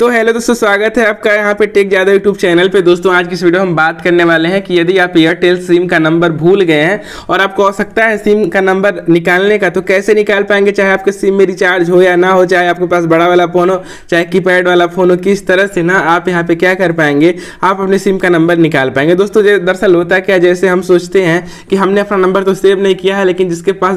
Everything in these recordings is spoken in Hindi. तो हेलो दोस्तों, स्वागत है आपका यहाँ पे टेक ज़्यादा यूट्यूब चैनल पे। दोस्तों आज की इस वीडियो हम बात करने वाले हैं कि यदि आप एयरटेल सिम का नंबर भूल गए हैं और आपको आवश्यकता है सिम का नंबर निकालने का, तो कैसे निकाल पाएंगे। चाहे आपके सिम में रिचार्ज हो या ना हो, चाहे आपके पास बड़ा वाला फ़ोन हो, चाहे कीपैड वाला फ़ोन हो, किस तरह से ना आप यहाँ पर क्या कर पाएंगे, आप अपने सिम का नंबर निकाल पाएंगे। दोस्तों दरअसल होता क्या, जैसे हम सोचते हैं कि हमने अपना नंबर तो सेव नहीं किया है, लेकिन जिसके पास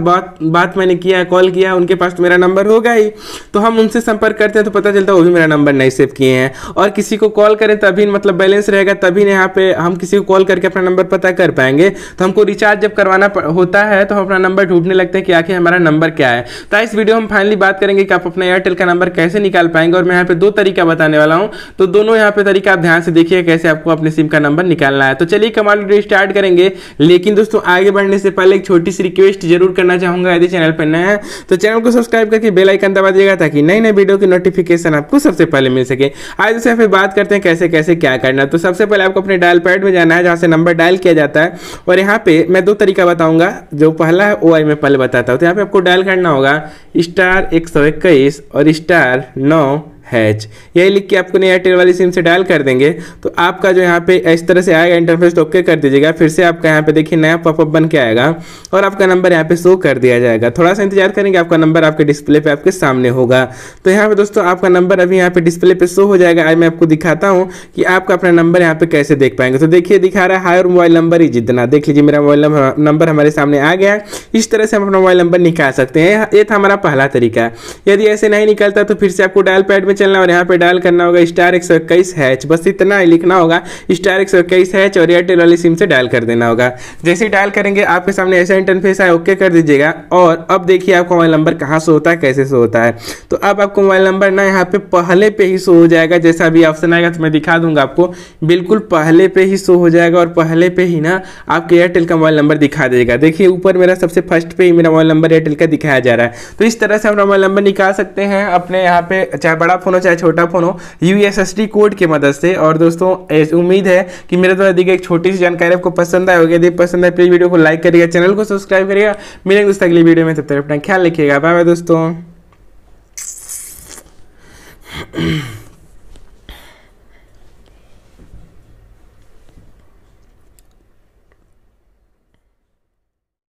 बात मैंने किया है, कॉल किया है, उनके पास तो मेरा नंबर होगा ही। तो हम उनसे संपर्क करते हैं तो पता चलता है वो भी मेरा नंबर नहीं सेव किए हैं। और किसी को कॉल करें तभी मतलब बैलेंस रहेगा, तभी यहाँ पे हम किसी को कॉल करके अपना नंबर पता कर पाएंगे। तो हमको रिचार्ज जब करवाना होता है तो हम अपना नंबर ढूंढने लगते हैं कि आखिर हमारा नंबर क्या है। तो इस वीडियो हम फाइनली बात करेंगे कि आप अपना एयरटेल का नंबर कैसे निकाल पाएंगे, और मैं यहाँ पे दो तरीका बताने वाला हूँ। तो दोनों यहाँ पे तरीका आप ध्यान से देखिए कैसे आपको अपने सिम का नंबर निकालना है। तो चलिए कमाल वीडियो स्टार्ट करेंगे। लेकिन दोस्तों आगे बढ़ने से पहले एक छोटी सी रिक्वेस्ट जरूर करना चाहूंगा, यदि चैनल पर नए हैं तो चैनल को सब्सक्राइब करके बेल आइकन दबा दीजिएगा ताकि नई नई वीडियो की नोटिफिकेशन आपको सबसे पहले मिल सके। आज से फिर बात करते हैं कैसे कैसे क्या करना। तो सबसे पहले आपको अपने डायल पैड में जाना है, जहां से नंबर डायल किया जाता है। और यहां पे मैं दो तरीका बताऊंगा, जो पहला है वो आई मैं पहले बताता हूं। तो यहां पे आपको डायल करना होगा *121 और *9#। यही लिख के आपको एयरटेल वाली सिम से डायल कर देंगे तो आपका जो यहाँ पे इस तरह से आएगा इंटरफेस, तो ओके कर दीजिएगा। फिर से आपका यहाँ पे देखिए नया पॉपअप बन के आएगा और आपका नंबर यहाँ पे शो कर दिया जाएगा। थोड़ा सा इंतजार करेंगे, आपका नंबर आपके डिस्प्ले पे आपके सामने होगा। तो यहाँ पे दोस्तों आपका नंबर अभी यहाँ पे डिस्प्ले पे शो हो जाएगा। आज मैं आपको दिखाता हूँ कि आपका अपना नंबर यहाँ पे कैसे देख पाएंगे। तो देखिए दिखा रहा है हाई और मोबाइल नंबर ही जितना। देख लीजिए मेरा मोबाइल नंबर हमारे सामने आ गया है। इस तरह से हम अपना मोबाइल नंबर निकाल सकते हैं। ये था हमारा पहला तरीका। यदि ऐसे नहीं निकलता तो फिर से आपको डायल पैड चलना और यहाँ पे डायल करना होगा *121#। बस इतना ही लिखना होगा *121# और एयरटेल वाली सिम से डायल कर देना होगा। जैसे ही डायल करेंगे आपके सामने ऐसा इंटरफेस आए, ओके कर दीजिएगा। और अब देखिए आपका मोबाइल नंबर कहाँ शो होता है, कैसे शो होता है। तो अब आपको मोबाइल नंबर ना यहाँ पे पहले पे ही शो हो जाएगा। जैसा भी ऑप्शन आएगा तो मैं दिखा दूंगा आपको, बिल्कुल पहले पे ही शो हो जाएगा। और पहले पे ही ना आपके एयरटेल का मोबाइल नंबर दिखा देगा। देखिए ऊपर मेरा सबसे फर्स्ट पे ही मेरा मोबाइल नंबर एयरटेल का दिखाया जा रहा है। तो इस तरह से हम मोबाइल नंबर निकाल सकते हैं अपने यहाँ पे, चाहे बड़ा फोन हो चाहे छोटा फोन हो, USSD कोड की मदद से। और दोस्तों उम्मीद है कि मेरे द्वारा दी गई एक छोटी सी जानकारी आपको पसंद आए होगी। यदि पसंद आए प्लीज वीडियो को लाइक करिएगा, चैनल को सब्सक्राइब करिएगा। मिलेंगे दोस्तों अगली वीडियो में, तब तक अपना ख्याल रखिएगा। बाय बाय दोस्तों।